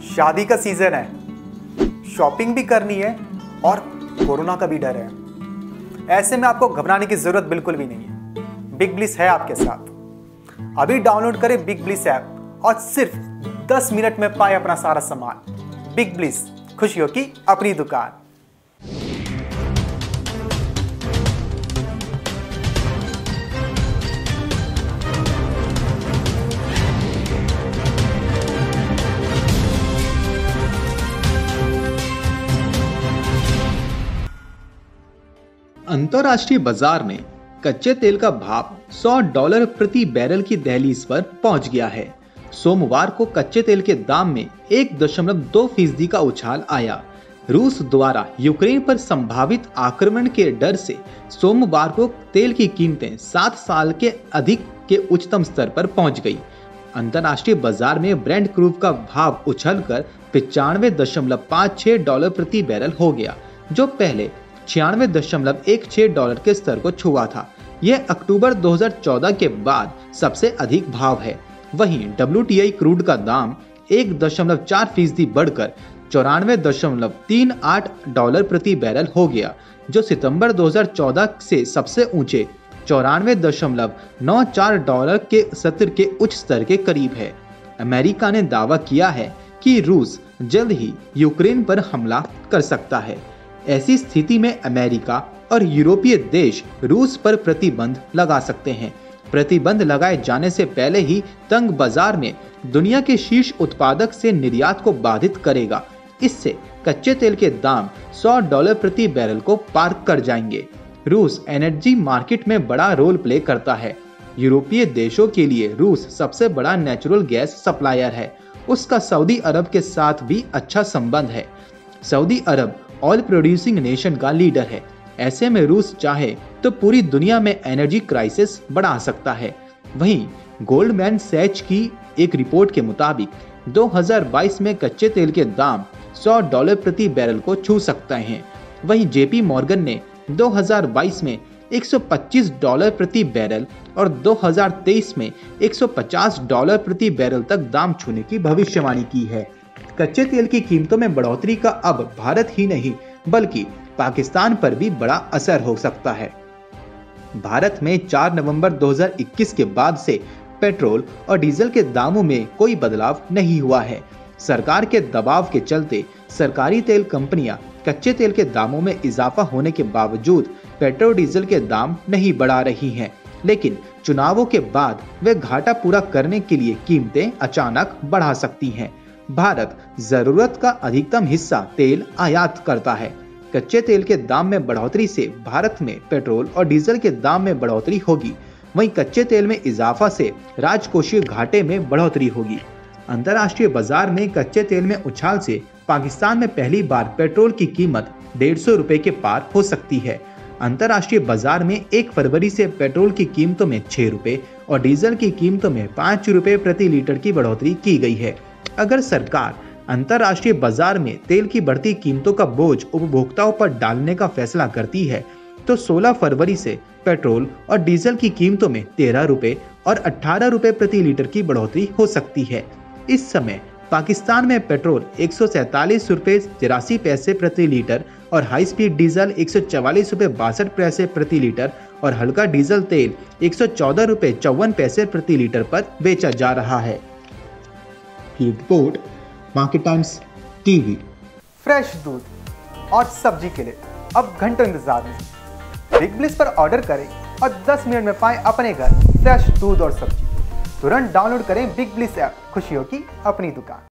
शादी का सीजन है, शॉपिंग भी करनी है और कोरोना का भी डर है। ऐसे में आपको घबराने की जरूरत बिल्कुल भी नहीं है। बिग ब्लिस है आपके साथ। अभी डाउनलोड करें बिग ब्लिस ऐप और सिर्फ 10 मिनट में पाएं अपना सारा सामान। बिग ब्लिस, खुशियों की अपनी दुकान। अंतर्राष्ट्रीय बाजार में कच्चे तेल का भाव $100 प्रति बैरल की दहलीज पर पहुंच गया है। सोमवार को कच्चे तेल के दाम में 1.2% का उछाल आया। रूस द्वारा यूक्रेन पर संभावित आक्रमण के डर से सोमवार को तेल की कीमतें 7 साल के अधिक के उच्चतम स्तर पर पहुंच गई। अंतर्राष्ट्रीय बाजार में ब्रेंट क्रूड का भाव उछलकर $95.56 प्रति बैरल हो गया, जो पहले $96.16 के स्तर को छुआ था। यह अक्टूबर 2014 के बाद सबसे अधिक भाव है। वहीं WTI क्रूड का दाम 1.4% बढ़कर $94.38 प्रति बैरल हो गया, जो सितंबर 2014 से सबसे ऊंचे $94.94 के सत्र के उच्च स्तर के करीब है। अमेरिका ने दावा किया है कि रूस जल्द ही यूक्रेन पर हमला कर सकता है। ऐसी स्थिति में अमेरिका और यूरोपीय देश रूस पर प्रतिबंध लगा सकते हैं। प्रतिबंध लगाए जाने से पहले ही तंग बाजार में दुनिया के शीर्ष उत्पादक से निर्यात को बाधित करेगा। इससे कच्चे तेल के दाम $100 प्रति बैरल को पार कर जाएंगे। रूस एनर्जी मार्केट में बड़ा रोल प्ले करता है। यूरोपीय देशों के लिए रूस सबसे बड़ा नेचुरल गैस सप्लायर है। उसका सऊदी अरब के साथ भी अच्छा संबंध है। सऊदी अरब ऑयल प्रोड्यूसिंग नेशन का लीडर है। ऐसे में रूस चाहे तो पूरी दुनिया में एनर्जी क्राइसिस बढ़ा सकता है। वहीं गोल्डमैन सैच की एक रिपोर्ट के मुताबिक 2022 में कच्चे तेल के दाम $100 प्रति बैरल को छू सकते हैं। वहीं जेपी मॉर्गन ने 2022 में $125 प्रति बैरल और 2023 में $150 प्रति बैरल तक दाम छूने की भविष्यवाणी की है। कच्चे तेल की कीमतों में बढ़ोतरी का अब भारत ही नहीं बल्कि पाकिस्तान पर भी बड़ा असर हो सकता है। भारत में 4 नवंबर 2021 के बाद से पेट्रोल और डीजल के दामों में कोई बदलाव नहीं हुआ है। सरकार के दबाव के चलते सरकारी तेल कंपनियां कच्चे तेल के दामों में इजाफा होने के बावजूद पेट्रोल डीजल के दाम नहीं बढ़ा रही हैं, लेकिन चुनावों के बाद वे घाटा पूरा करने के लिए कीमतें अचानक बढ़ा सकती हैं। भारत जरूरत का अधिकतम हिस्सा तेल आयात करता है। कच्चे तेल के दाम में बढ़ोतरी से भारत में पेट्रोल और डीजल के दाम में बढ़ोतरी होगी। वहीं कच्चे तेल में इजाफा से राजकोषीय घाटे में बढ़ोतरी होगी। अंतर्राष्ट्रीय बाजार में कच्चे तेल में उछाल से पाकिस्तान में पहली बार पेट्रोल की कीमत 150 रुपये के पार हो सकती है। अंतर्राष्ट्रीय बाजार में 1 फरवरी से पेट्रोल की कीमतों में 6 रुपये और डीजल की कीमतों में 5 रुपये प्रति लीटर की बढ़ोतरी की गई है। अगर सरकार अंतर्राष्ट्रीय बाजार में तेल की बढ़ती कीमतों का बोझ उपभोक्ताओं पर डालने का फैसला करती है तो 16 फरवरी से पेट्रोल और डीजल की कीमतों में 13 रुपये और 18 रुपये प्रति लीटर की बढ़ोतरी हो सकती है। इस समय पाकिस्तान में पेट्रोल 147.83 रुपये प्रति लीटर और हाई स्पीड डीजल 144.62 रुपये प्रति लीटर और हल्का डीजल तेल 114.54 रुपये प्रति लीटर पर बेचा जा रहा है। Report market Times TV. Fresh दूध और सब्जी के लिए अब घंटों इंतजार नहीं। बिग ब्लिस पर ऑर्डर करें और 10 मिनट में पाएं अपने घर फ्रेश दूध और सब्जी। तुरंत डाउनलोड करें बिग ब्लिस ऐप, खुशियों की अपनी दुकान।